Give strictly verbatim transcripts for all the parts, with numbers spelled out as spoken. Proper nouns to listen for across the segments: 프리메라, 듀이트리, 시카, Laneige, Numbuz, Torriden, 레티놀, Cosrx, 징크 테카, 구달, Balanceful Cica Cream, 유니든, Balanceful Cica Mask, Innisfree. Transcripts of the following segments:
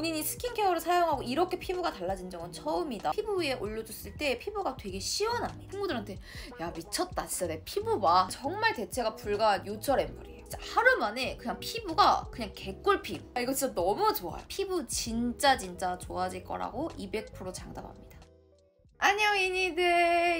본인이 스킨케어를 사용하고 이렇게 피부가 달라진 적은 처음이다. 피부 위에 올려줬을 때 피부가 되게 시원합니다. 친구들한테 야 미쳤다 진짜 내 피부 봐. 정말 대체가 불가한 요철 앰플이에요. 하루 만에 그냥 피부가 그냥 개꿀 피부. 아, 이거 진짜 너무 좋아요. 피부 진짜 진짜 좋아질 거라고 이백 퍼센트 장담합니다. 안녕 유니든,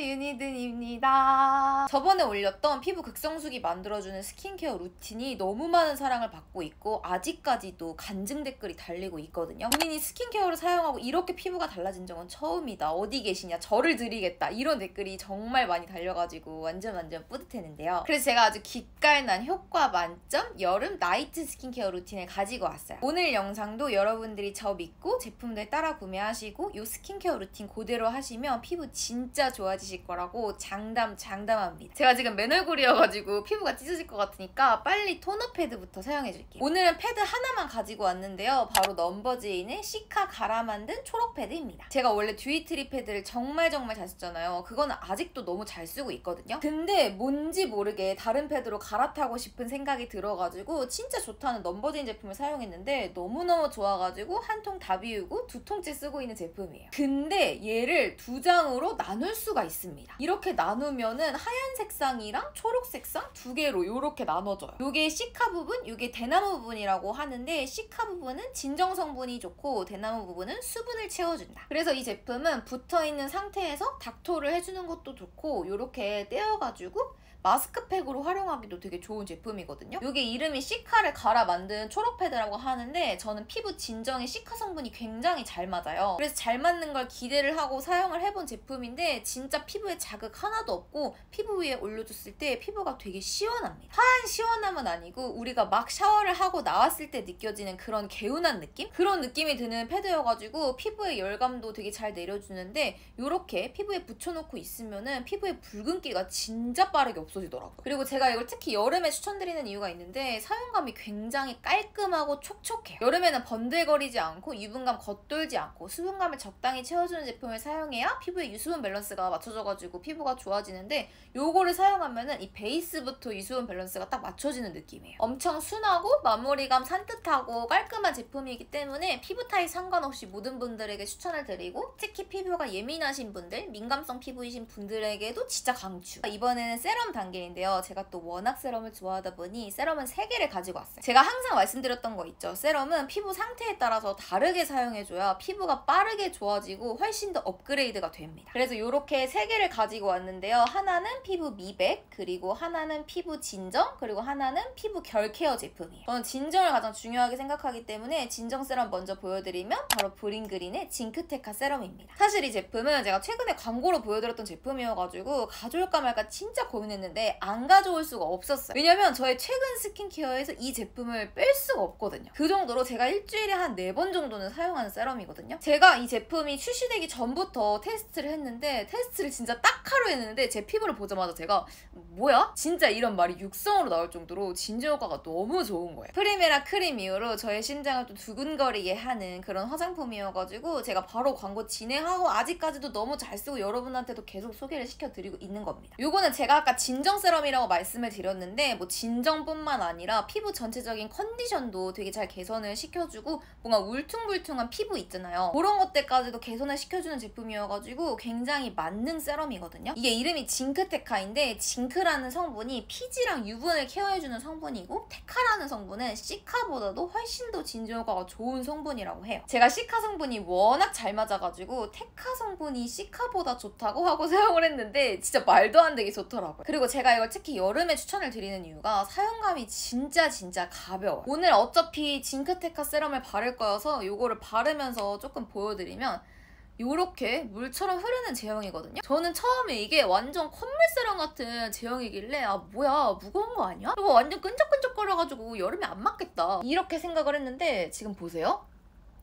유니든입니다. 저번에 올렸던 피부 극성수기 만들어주는 스킨케어 루틴이 너무 많은 사랑을 받고 있고 아직까지도 간증 댓글이 달리고 있거든요. 본인이 스킨케어를 사용하고 이렇게 피부가 달라진 적은 처음이다. 어디 계시냐? 저를 드리겠다. 이런 댓글이 정말 많이 달려가지고 완전 완전 뿌듯했는데요. 그래서 제가 아주 기깔난 효과 만점 여름 나이트 스킨케어 루틴을 가지고 왔어요. 오늘 영상도 여러분들이 저 믿고 제품들 따라 구매하시고 이 스킨케어 루틴 그대로 하시면 피부 진짜 좋아지실 거라고 장담 장담합니다. 제가 지금 맨 얼굴이어가지고 피부가 찢어질 것 같으니까 빨리 토너 패드부터 사용해줄게요. 오늘은 패드 하나만 가지고 왔는데요. 바로 넘버즈에 있는 시카 갈아 만든 초록 패드입니다. 제가 원래 듀이트리 패드를 정말 정말 잘 썼잖아요. 그건 아직도 너무 잘 쓰고 있거든요. 근데 뭔지 모르게 다른 패드로 갈아타고 싶은 생각이 들어가지고 진짜 좋다는 넘버즈인 제품을 사용했는데 너무너무 좋아가지고 한 통 다 비우고 두 통째 쓰고 있는 제품이에요. 근데 얘를 두 두 장으로 나눌 수가 있습니다. 이렇게 나누면은 하얀 색상이랑 초록 색상 두 개로 이렇게 나눠져요. 요게 시카 부분, 요게 대나무 부분이라고 하는데 시카 부분은 진정 성분이 좋고 대나무 부분은 수분을 채워준다. 그래서 이 제품은 붙어있는 상태에서 닥토를 해주는 것도 좋고 요렇게 떼어가지고 마스크팩으로 활용하기도 되게 좋은 제품이거든요. 요게 이름이 시카를 갈아 만든 초록 패드라고 하는데 저는 피부 진정에 시카 성분이 굉장히 잘 맞아요. 그래서 잘 맞는 걸 기대를 하고 사용을 해본 제품인데 진짜 피부에 자극 하나도 없고 피부 위에 올려줬을 때 피부가 되게 시원합니다. 화한 시원함은 아니고 우리가 막 샤워를 하고 나왔을 때 느껴지는 그런 개운한 느낌? 그런 느낌이 드는 패드여가지고 피부의 열감도 되게 잘 내려주는데 요렇게 피부에 붙여놓고 있으면은 피부에 붉은기가 진짜 빠르게 없어요. 없어지더라고요. 그리고 제가 이걸 특히 여름에 추천드리는 이유가 있는데 사용감이 굉장히 깔끔하고 촉촉해요. 여름에는 번들거리지 않고 유분감 겉돌지 않고 수분감을 적당히 채워주는 제품을 사용해야 피부의 유수분 밸런스가 맞춰져가지고 피부가 좋아지는데 요거를 사용하면은 이 베이스부터 유수분 밸런스가 딱 맞춰지는 느낌이에요. 엄청 순하고 마무리감 산뜻하고 깔끔한 제품이기 때문에 피부 타입 상관없이 모든 분들에게 추천을 드리고 특히 피부가 예민하신 분들, 민감성 피부이신 분들에게도 진짜 강추. 이번에는 세럼 단계인데요. 제가 또 워낙 세럼을 좋아하다 보니 세럼은 세 개를 가지고 왔어요. 제가 항상 말씀드렸던 거 있죠. 세럼은 피부 상태에 따라서 다르게 사용해줘야 피부가 빠르게 좋아지고 훨씬 더 업그레이드가 됩니다. 그래서 이렇게 세 개를 가지고 왔는데요. 하나는 피부 미백, 그리고 하나는 피부 진정, 그리고 하나는 피부 결 케어 제품이에요. 저는 진정을 가장 중요하게 생각하기 때문에 진정 세럼 먼저 보여드리면 바로 브링그린의 징크 테카 세럼입니다. 사실 이 제품은 제가 최근에 광고로 보여드렸던 제품이어가지고 가져올까 말까 진짜 고민했는데 안 가져올 수가 없었어요. 왜냐면 저의 최근 스킨케어에서 이 제품을 뺄 수가 없거든요. 그 정도로 제가 일주일에 한 네 번 정도는 사용하는 세럼이거든요. 제가 이 제품이 출시되기 전부터 테스트를 했는데 테스트를 진짜 딱 하루 했는데 제 피부를 보자마자 제가 뭐야? 진짜 이런 말이 육성으로 나올 정도로 진정 효과가 너무 좋은 거예요. 프리메라 크림 이후로 저의 심장을 또 두근거리게 하는 그런 화장품이어가지고 제가 바로 광고 진행하고 아직까지도 너무 잘 쓰고 여러분한테도 계속 소개를 시켜드리고 있는 겁니다. 요거는 제가 아까 진 진정 세럼이라고 말씀을 드렸는데 뭐 진정뿐만 아니라 피부 전체적인 컨디션도 되게 잘 개선을 시켜주고 뭔가 울퉁불퉁한 피부 있잖아요. 그런 것들까지도 개선을 시켜주는 제품이어가지고 굉장히 만능 세럼이거든요. 이게 이름이 징크 테카인데 징크라는 성분이 피지랑 유분을 케어해주는 성분이고 테카라는 성분은 시카보다도 훨씬 더 진정 효과가 좋은 성분이라고 해요. 제가 시카 성분이 워낙 잘 맞아가지고 테카 성분이 시카보다 좋다고 하고 사용을 했는데 진짜 말도 안 되게 좋더라고요. 그리고 제가 이걸 특히 여름에 추천을 드리는 이유가 사용감이 진짜 진짜 가벼워요. 오늘 어차피 징크 테카 세럼을 바를 거여서 이거를 바르면서 조금 보여드리면 요렇게 물처럼 흐르는 제형이거든요. 저는 처음에 이게 완전 콧물 세럼 같은 제형이길래 아 뭐야 무거운 거 아니야? 이거 완전 끈적끈적거려가지고 여름에 안 맞겠다 이렇게 생각을 했는데 지금 보세요.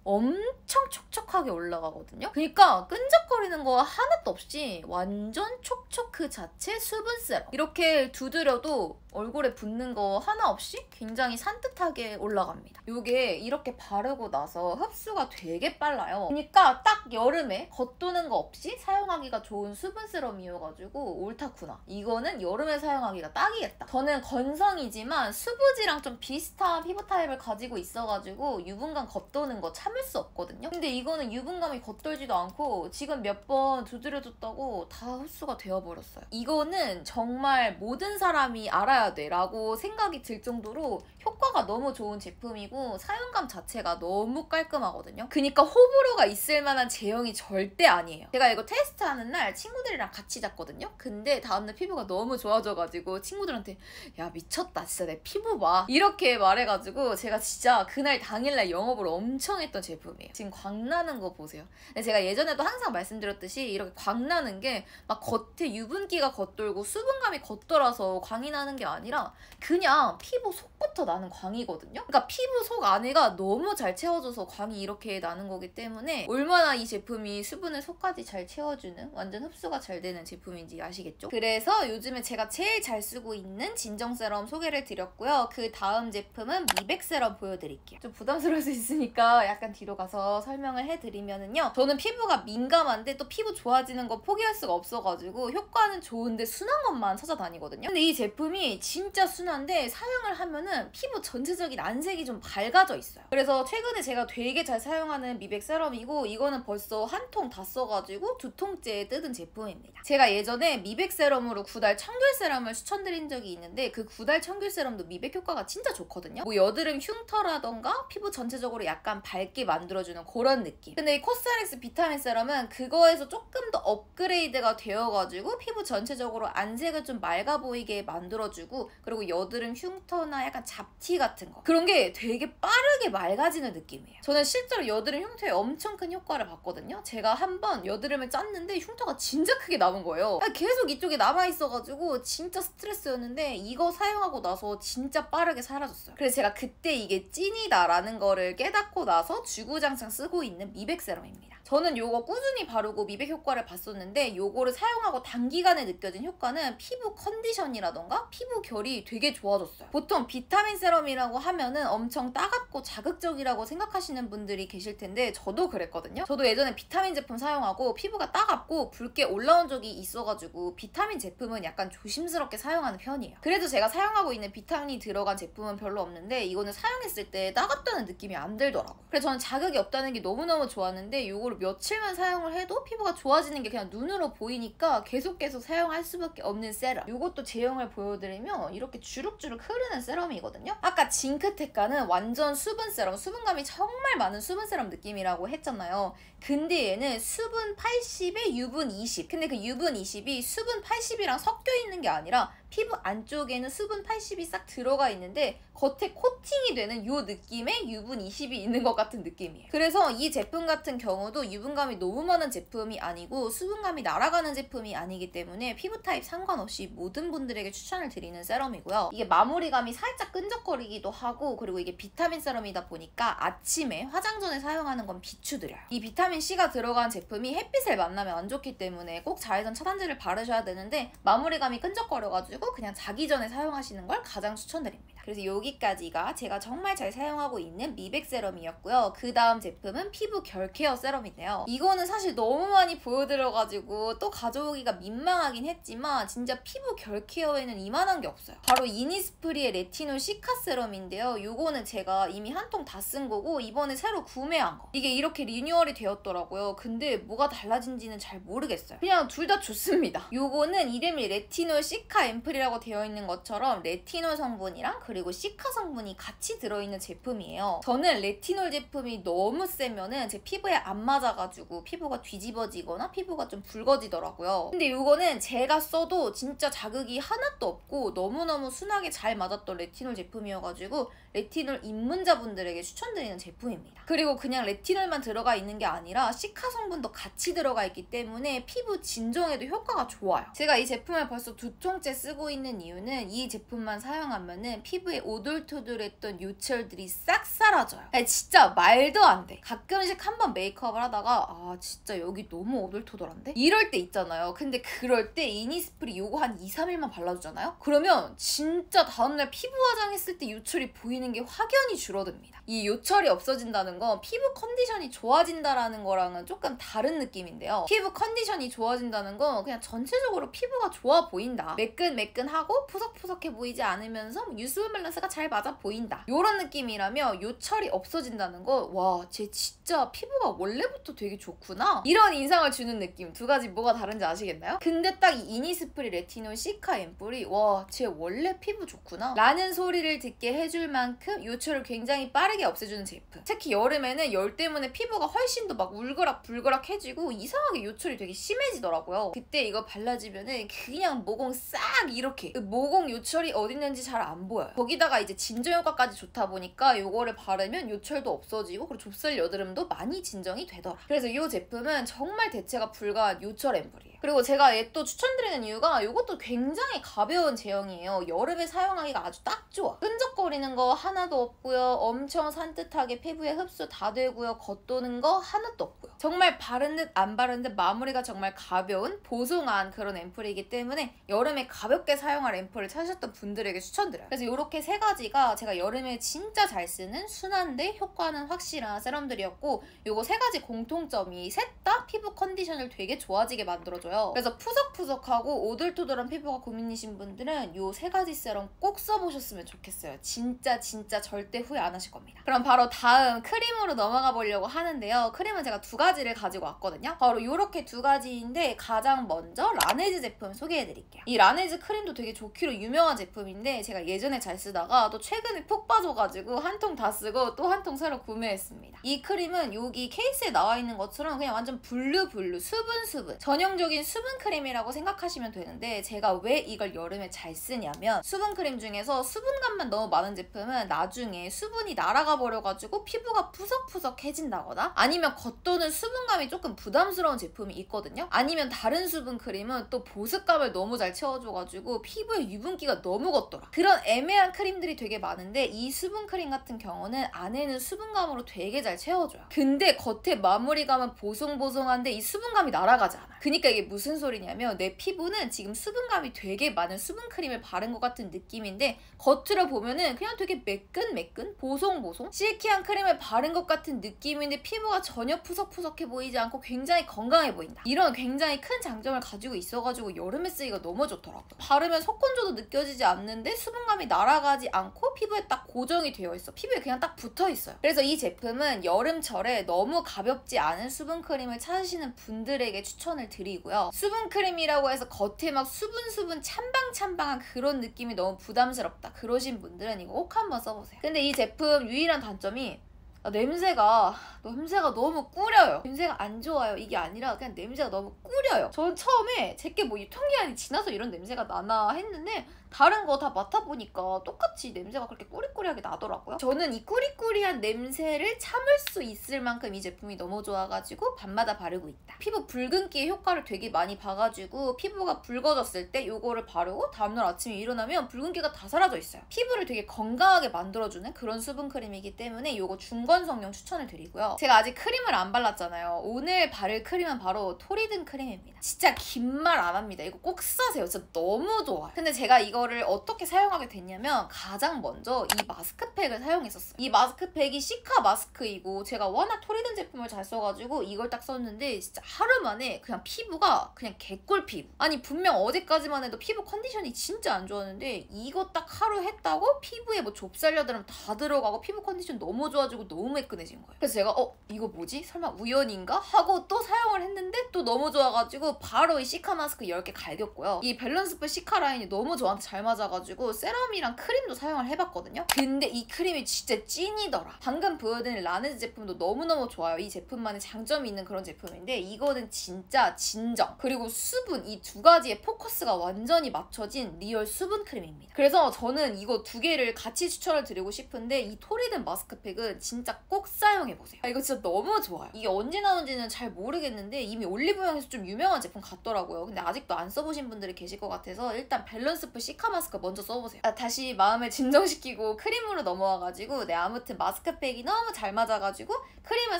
엄청 촉촉하게 올라가거든요. 그러니까 끈적거리는 거 하나도 없이 완전 촉촉 그 자체 수분 세럼. 이렇게 두드려도 얼굴에 붙는 거 하나 없이 굉장히 산뜻하게 올라갑니다. 요게 이렇게 바르고 나서 흡수가 되게 빨라요. 그러니까 딱 여름에 겉도는 거 없이 사용하기가 좋은 수분 세럼이어가지고 옳다구나. 이거는 여름에 사용하기가 딱이겠다. 저는 건성이지만 수부지랑 좀 비슷한 피부 타입을 가지고 있어가지고 유분감 겉도는 거 참 참을 수 없거든요. 근데 이거는 유분감이 겉돌지도 않고 지금 몇 번 두드려줬다고 다 흡수가 되어버렸어요. 이거는 정말 모든 사람이 알아야 돼 라고 생각이 들 정도로 효과가 너무 좋은 제품이고 사용감 자체가 너무 깔끔하거든요. 그니까 호불호가 있을 만한 제형이 절대 아니에요. 제가 이거 테스트하는 날 친구들이랑 같이 잤거든요. 근데 다음날 피부가 너무 좋아져가지고 친구들한테 야 미쳤다 진짜 내 피부 봐 이렇게 말해가지고 제가 진짜 그날 당일날 영업을 엄청 했던 제품이에요. 지금 광나는 거 보세요. 근데 제가 예전에도 항상 말씀드렸듯이 이렇게 광나는 게 막 겉에 유분기가 겉돌고 수분감이 겉돌아서 광이 나는 게 아니라 그냥 피부 속부터 나는 광이거든요. 그러니까 피부 속 안에가 너무 잘 채워져서 광이 이렇게 나는 거기 때문에 얼마나 이 제품이 수분을 속까지 잘 채워주는 완전 흡수가 잘 되는 제품인지 아시겠죠? 그래서 요즘에 제가 제일 잘 쓰고 있는 진정 세럼 소개를 드렸고요. 그 다음 제품은 미백 세럼 보여드릴게요. 좀 부담스러울 수 있으니까 약간 뒤로 가서 설명을 해드리면은요. 저는 피부가 민감한데 또 피부 좋아지는 거 포기할 수가 없어가지고 효과는 좋은데 순한 것만 찾아다니거든요. 근데 이 제품이 진짜 순한데 사용을 하면은 피부 전체적인 안색이 좀 밝아져 있어요. 그래서 최근에 제가 되게 잘 사용하는 미백 세럼이고 이거는 벌써 한 통 다 써가지고 두 통째 뜯은 제품입니다. 제가 예전에 미백 세럼으로 구달 청귤 세럼을 추천드린 적이 있는데 그 구달 청귤 세럼도 미백 효과가 진짜 좋거든요. 뭐 여드름 흉터라던가 피부 전체적으로 약간 밝게 만들어주는 그런 느낌. 근데 이 코스알엑스 비타민 세럼은 그거에서 조금 더 업그레이드가 되어가지고 피부 전체적으로 안색을 좀 맑아 보이게 만들어주고 그리고 여드름 흉터나 약간 잡티 같은 거 그런 게 되게 빠르게 맑아지는 느낌이에요. 저는 실제로 여드름 흉터에 엄청 큰 효과를 봤거든요. 제가 한번 여드름을 짰는데 흉터가 진짜 크게 남은 거예요. 계속 이쪽에 남아있어가지고 진짜 스트레스였는데 이거 사용하고 나서 진짜 빠르게 사라졌어요. 그래서 제가 그때 이게 찐이다라는 거를 깨닫고 나서 주구장창 쓰고 있는 미백 세럼입니다. 저는 요거 꾸준히 바르고 미백 효과를 봤었는데 요거를 사용하고 단기간에 느껴진 효과는 피부 컨디션이라던가 피부 결이 되게 좋아졌어요. 보통 비타민 세럼이라고 하면은 엄청 따갑고 자극적이라고 생각하시는 분들이 계실 텐데 저도 그랬거든요. 저도 예전에 비타민 제품 사용하고 피부가 따갑고 붉게 올라온 적이 있어가지고 비타민 제품은 약간 조심스럽게 사용하는 편이에요. 그래도 제가 사용하고 있는 비타민이 들어간 제품은 별로 없는데 이거는 사용했을 때 따갑다는 느낌이 안 들더라고요. 그래서 저는 자극이 없다는 게 너무너무 좋았는데 이거를 며칠만 사용을 해도 피부가 좋아지는 게 그냥 눈으로 보이니까 계속 계속 사용할 수밖에 없는 세럼. 이것도 제형을 보여드리면 이렇게 주룩주룩 흐르는 세럼이거든요. 아까 징크 테카는 완전 수분 세럼, 수분감이 정말 많은 수분 세럼 느낌이라고 했잖아요. 근데 얘는 수분 팔십에 유분 이십. 근데 그 유분 이십이 수분 팔십이랑 섞여 있는 게 아니라 피부 안쪽에는 수분 팔십이 싹 들어가 있는데 겉에 코팅이 되는 이 느낌의 유분 이십이 있는 것 같은 느낌이에요. 그래서 이 제품 같은 경우도 유분감이 너무 많은 제품이 아니고 수분감이 날아가는 제품이 아니기 때문에 피부 타입 상관없이 모든 분들에게 추천을 드리는 세럼이고요. 이게 마무리감이 살짝 끈적거리기도 하고 그리고 이게 비타민 세럼이다 보니까 아침에 화장 전에 사용하는 건 비추드려요. 이 비타민C가 들어간 제품이 햇빛을 만나면 안 좋기 때문에 꼭 자외선 차단제를 바르셔야 되는데 마무리감이 끈적거려가지고 그냥 자기 전에 사용하시는 걸 가장 추천드립니다. 그래서 여기까지가 제가 정말 잘 사용하고 있는 미백 세럼이었고요. 그 다음 제품은 피부 결 케어 세럼인데요. 이거는 사실 너무 많이 보여드려가지고 또 가져오기가 민망하긴 했지만 진짜 피부 결 케어에는 이만한 게 없어요. 바로 이니스프리의 레티놀 시카 세럼인데요. 이거는 제가 이미 한 통 다 쓴 거고 이번에 새로 구매한 거. 이게 이렇게 리뉴얼이 되었더라고요. 근데 뭐가 달라진지는 잘 모르겠어요. 그냥 둘 다 좋습니다. 이거는 이름이 레티놀 시카 앰플 라고 되어 있는 것처럼 레티놀 성분이랑 그리고 시카 성분이 같이 들어있는 제품이에요. 저는 레티놀 제품이 너무 세면은 제 피부에 안 맞아가지고 피부가 뒤집어지거나 피부가 좀 붉어지더라고요. 근데 이거는 제가 써도 진짜 자극이 하나도 없고 너무너무 순하게 잘 맞았던 레티놀 제품이어가지고 레티놀 입문자분들에게 추천드리는 제품입니다. 그리고 그냥 레티놀만 들어가 있는 게 아니라 시카 성분도 같이 들어가 있기 때문에 피부 진정에도 효과가 좋아요. 제가 이 제품을 벌써 두 통째 쓰고 있는 이유는 이 제품만 사용하면은 피부에 오돌토돌했던 요철들이 싹 사라져요. 아니, 진짜 말도 안 돼. 가끔씩 한번 메이크업을 하다가 아 진짜 여기 너무 오돌토돌한데? 이럴 때 있잖아요. 근데 그럴 때 이니스프리 요거 한 이 삼 일만 발라주잖아요? 그러면 진짜 다음날 피부 화장했을 때 요철이 보이는 게 확연히 줄어듭니다. 이 요철이 없어진다는 건 피부 컨디션이 좋아진다라는 거랑은 조금 다른 느낌인데요. 피부 컨디션이 좋아진다는 건 그냥 전체적으로 피부가 좋아 보인다. 매끈 매끈하고 푸석푸석해 보이지 않으면서 유수 수분 밸런스가 잘 맞아 보인다, 요런 느낌이라며 요철이 없어진다는 거, 와, 쟤 진짜 피부가 원래부터 되게 좋구나, 이런 인상을 주는 느낌. 두 가지 뭐가 다른지 아시겠나요? 근데 딱 이 이니스프리 레티놀 시카 앰플이 와, 쟤 원래 피부 좋구나 라는 소리를 듣게 해줄 만큼 요철을 굉장히 빠르게 없애주는 제품. 특히 여름에는 열 때문에 피부가 훨씬 더 막 울그락불그락 해지고 이상하게 요철이 되게 심해지더라고요. 그때 이거 발라주면은 그냥 모공 싹 이렇게, 그 모공 요철이 어디 있는지 잘 안 보여요. 거기다가 이제 진정 효과까지 좋다 보니까 요거를 바르면 요철도 없어지고 그리고 좁쌀 여드름도 많이 진정이 되더라. 그래서 이 제품은 정말 대체가 불가한 요철 앰플이에요. 그리고 제가 얘 또 추천드리는 이유가 요것도 굉장히 가벼운 제형이에요. 여름에 사용하기가 아주 딱 좋아. 끈적거리는 거 하나도 없고요, 엄청 산뜻하게 피부에 흡수 다 되고요, 겉도는 거 하나도 없고요. 정말 바른 듯 안 바른 듯 마무리가 정말 가벼운 보송한 그런 앰플이기 때문에 여름에 가볍게 사용할 앰플을 찾으셨던 분들에게 추천드려요. 그래서 이렇게 세 가지가 제가 여름에 진짜 잘 쓰는 순한데 효과는 확실한 세럼들이었고, 요거 세 가지 공통점이 셋 다 피부 컨디션을 되게 좋아지게 만들어줘요. 그래서 푸석푸석하고 오돌토돌한 피부가 고민이신 분들은 요 세 가지 세럼 꼭 써보셨으면 좋겠어요. 진짜 진짜 절대 후회 안 하실 겁니다. 그럼 바로 다음 크림으로 넘어가 보려고 하는데요. 크림은 제가 두 가지를 가지고 왔거든요. 바로 요렇게 두 가지인데 가장 먼저 라네즈 제품 소개해드릴게요. 이 라네즈 크림도 되게 좋기로 유명한 제품인데 제가 예전에 잘 쓰다가 또 최근에 푹 빠져가지고 한 통 다 쓰고 또 한 통 새로 구매했습니다. 이 크림은 여기 케이스에 나와 있는 것처럼 그냥 완전 블루블루 수분수분 수분. 전형적인 수분 크림이라고 생각하시면 되는데 제가 왜 이걸 여름에 잘 쓰냐면 수분 크림 중에서 수분감만 너무 많은 제품은 나중에 수분이 날아가 버려가지고 피부가 푸석푸석해진다거나 아니면 겉도는 수분감이 조금 부담스러운 제품이 있거든요. 아니면 다른 수분 크림은 또 보습감을 너무 잘 채워줘가지고 피부에 유분기가 너무 걷더라. 그런 애매한 크림들이 되게 많은데 이 수분 크림 같은 경우는 안에는 수분감으로 되게 잘 채워줘요. 근데 겉에 마무리감은 보송보송한데 이 수분감이 날아가지 않아요. 그러니까 이게 무슨 소리냐면 내 피부는 지금 수분감이 되게 많은 수분 크림을 바른 것 같은 느낌인데 겉으로 보면은 그냥 되게 매끈매끈 보송보송 실키한 크림을 바른 것 같은 느낌인데 피부가 전혀 푸석푸석해 보이지 않고 굉장히 건강해 보인다. 이런 굉장히 큰 장점을 가지고 있어가지고 여름에 쓰기가 너무 좋더라고요. 바르면 속건조도 느껴지지 않는데 수분감이 날아가지 않고 피부에 딱 고정이 되어 있어. 피부에 그냥 딱 붙어 있어요. 그래서 이 제품은 여름철에 너무 가볍지 않은 수분 크림을 찾으시는 분들에게 추천을 드리고요. 수분 크림이라고 해서 겉에 막 수분수분 찬방찬방한 그런 느낌이 너무 부담스럽다 그러신 분들은 이거 꼭 한번 써보세요. 근데 이 제품 유일한 단점이 아, 냄새가 냄새가 너무 꾸려요. 냄새가 안 좋아요 이게 아니라 그냥 냄새가 너무 꾸려요. 저는 처음에 제게 뭐 유통기한이 지나서 이런 냄새가 나나 했는데 다른 거 다 맡아보니까 똑같이 냄새가 그렇게 꾸리꾸리하게 나더라고요. 저는 이 꾸리꾸리한 냄새를 참을 수 있을 만큼 이 제품이 너무 좋아가지고 밤마다 바르고 있다. 피부 붉은기의 효과를 되게 많이 봐가지고 피부가 붉어졌을 때 요거를 바르고 다음날 아침에 일어나면 붉은기가 다 사라져 있어요. 피부를 되게 건강하게 만들어주는 그런 수분크림이기 때문에 요거 중건성용 추천을 드리고요. 제가 아직 크림을 안 발랐잖아요. 오늘 바를 크림은 바로 토리든 크림입니다. 진짜 긴 말 안 합니다. 이거 꼭 써세요. 진짜 너무 좋아요. 근데 제가 이거 이거를 어떻게 사용하게 됐냐면 가장 먼저 이 마스크팩을 사용했었어요. 이 마스크팩이 시카 마스크이고 제가 워낙 토리든 제품을 잘 써가지고 이걸 딱 썼는데 진짜 하루 만에 그냥 피부가 그냥 개꿀 피부. 아니 분명 어제까지만 해도 피부 컨디션이 진짜 안 좋았는데 이거 딱 하루 했다고 피부에 뭐 좁쌀 여드름 다 들어가고 피부 컨디션 너무 좋아지고 너무 매끈해진 거예요. 그래서 제가 어? 이거 뭐지? 설마 우연인가? 하고 또 사용을 했는데 또 너무 좋아가지고 바로 이 시카 마스크 열 개 갈겼고요. 이 밸런스풀 시카 라인이 너무 저한테 잘 맞아가지고 세럼이랑 크림도 사용을 해봤거든요. 근데 이 크림이 진짜 찐이더라. 방금 보여드린 라네즈 제품도 너무너무 좋아요. 이 제품만의 장점이 있는 그런 제품인데 이거는 진짜 진정 그리고 수분 이 두 가지의 포커스가 완전히 맞춰진 리얼 수분 크림입니다. 그래서 저는 이거 두 개를 같이 추천을 드리고 싶은데 이 토리든 마스크팩은 진짜 꼭 사용해보세요. 아, 이거 진짜 너무 좋아요. 이게 언제 나온지는 잘 모르겠는데 이미 올리브영에서 좀 유명한 제품 같더라고요. 근데 아직도 안 써보신 분들이 계실 것 같아서 일단 밸런스풀 시 시카 마스크 먼저 써보세요. 아, 다시 마음을 진정시키고 크림으로 넘어와가지고 네 아무튼 마스크팩이 너무 잘 맞아가지고 크림을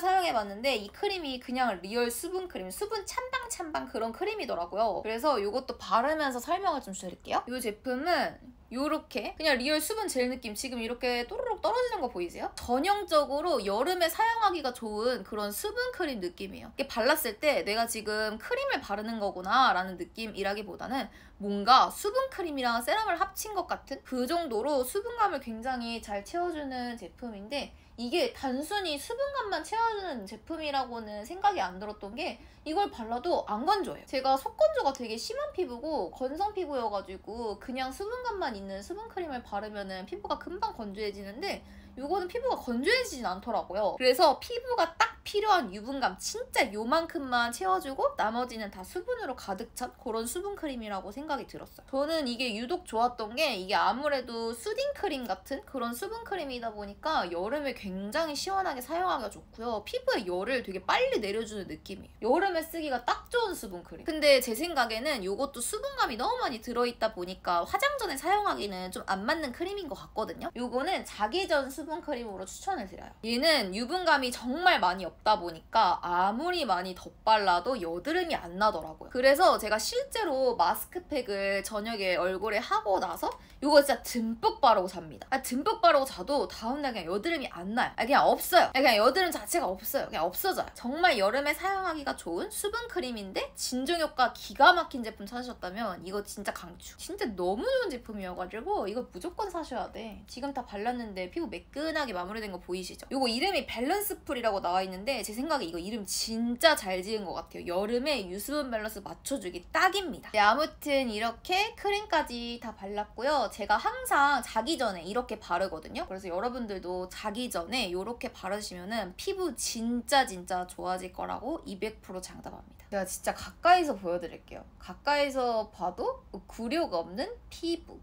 사용해봤는데 이 크림이 그냥 리얼 수분 크림, 수분 찬방찬방 그런 크림이더라고요. 그래서 이것도 바르면서 설명을 좀 드릴게요. 이 제품은 요렇게 그냥 리얼 수분 젤 느낌 지금 이렇게 또르륵 떨어지는 거 보이세요? 전형적으로 여름에 사용하기가 좋은 그런 수분 크림 느낌이에요. 이게 발랐을 때 내가 지금 크림을 바르는 거구나 라는 느낌이라기보다는 뭔가 수분 크림이랑 세럼을 합친 것 같은 그 정도로 수분감을 굉장히 잘 채워주는 제품인데, 이게 단순히 수분감만 채워주는 제품이라고는 생각이 안 들었던 게 이걸 발라도 안 건조해요. 제가 속건조가 되게 심한 피부고 건성 피부여가지고 그냥 수분감만 있는 수분크림을 바르면 피부가 금방 건조해지는데 이거는 피부가 건조해지진 않더라고요. 그래서 피부가 딱 필요한 유분감 진짜 요만큼만 채워주고 나머지는 다 수분으로 가득 찬 그런 수분크림이라고 생각이 들었어요. 저는 이게 유독 좋았던 게 이게 아무래도 수딩크림 같은 그런 수분크림이다 보니까 여름에 굉장히 시원하게 사용하기가 좋고요. 피부에 열을 되게 빨리 내려주는 느낌이에요. 여름에 쓰기가 딱 좋은 수분크림. 근데 제 생각에는 이것도 수분감이 너무 많이 들어있다 보니까 화장 전에 사용하기는 좀 안 맞는 크림인 것 같거든요. 이거는 자기 전 수분 수분크림으로 추천을 드려요. 얘는 유분감이 정말 많이 없다 보니까 아무리 많이 덧발라도 여드름이 안 나더라고요. 그래서 제가 실제로 마스크팩을 저녁에 얼굴에 하고 나서 이거 진짜 듬뿍 바르고 잡니다. 아, 듬뿍 바르고 자도 다음날 그냥 여드름이 안 나요. 아, 그냥 없어요. 그냥 여드름 자체가 없어요. 그냥 없어져요. 정말 여름에 사용하기가 좋은 수분크림인데 진정효과 기가 막힌 제품 찾으셨다면 이거 진짜 강추. 진짜 너무 좋은 제품이어가지고 이거 무조건 사셔야 돼. 지금 다 발랐는데 피부 매끈 끈하게 마무리된 거 보이시죠? 이거 이름이 밸런스풀이라고 나와 있는데 제 생각에 이거 이름 진짜 잘 지은 것 같아요. 여름에 유수분 밸런스 맞춰주기 딱입니다. 네, 아무튼 이렇게 크림까지 다 발랐고요. 제가 항상 자기 전에 이렇게 바르거든요. 그래서 여러분들도 자기 전에 이렇게 바르시면은 피부 진짜 진짜 좋아질 거라고 이백 퍼센트 장담합니다. 제가 진짜 가까이서 보여드릴게요. 가까이서 봐도 구려가 없는 피부.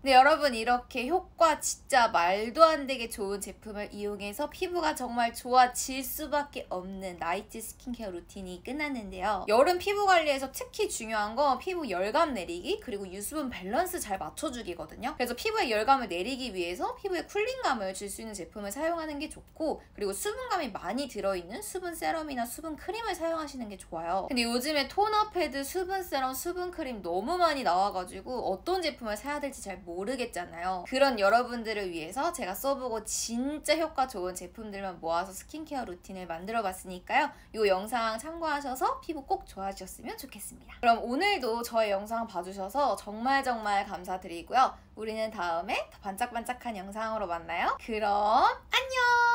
네, 여러분 이렇게 효과 진짜 말도 안 되게 좋은 제품을 이용해서 피부가 정말 좋아질 수밖에 없는 나이트 스킨케어 루틴이 끝났는데요. 여름 피부 관리에서 특히 중요한 건 피부 열감 내리기 그리고 유수분 밸런스 잘 맞춰주기거든요. 그래서 피부에 열감을 내리기 위해서 피부에 쿨링감을 줄 수 있는 제품을 사용하는 게 좋고, 그리고 수분감이 많이 들어있는 수분 세럼이나 수분 크림을 사용하시는 게 좋아요. 근데 요즘에 토너 패드, 수분 세럼, 수분 크림 너무 많이 나와가지고 어떤 제품을 사야 될지 잘 모르겠잖아요. 그런 여러분들을 위해서 제가 써보고 진짜 효과 좋은 제품들만 모아서 스킨케어 루틴을 만들어봤으니까요. 이 영상 참고하셔서 피부 꼭 좋아지셨으면 좋겠습니다. 그럼 오늘도 저의 영상 봐주셔서 정말 정말 감사드리고요. 우리는 다음에 더 반짝반짝한 영상으로 만나요. 그럼 안녕!